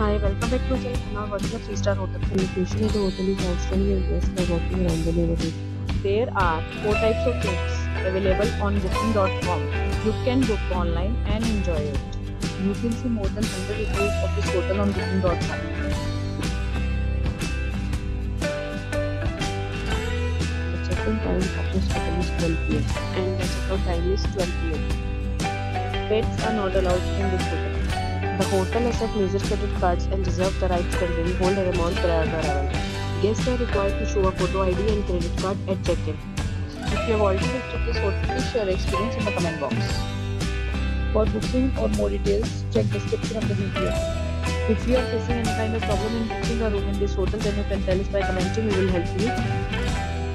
Hi, welcome back to Channel. What's the 3-star hotel location? The hotel is outstanding and best for walking around the neighborhood. There are 4 types of rooms available on Booking.com. You can book online and enjoy it. You can see more than 100 reviews of this hotel on Booking.com. The check-in time of this hotel is 12 p.m. and the check-out time is 12 p.m. Pets are not allowed in this hotel. The hotel accepts major credit cards and reserves the right to temporarily hold an amount prior to arrival. Guests are required to show a photo ID and credit card at check-in. If you have already visited this hotel, please share your experience in the comment box. For booking or more details, check the description of the video. If you are facing any kind of problem in booking a room in this hotel, then you can tell us by commenting. We will help you.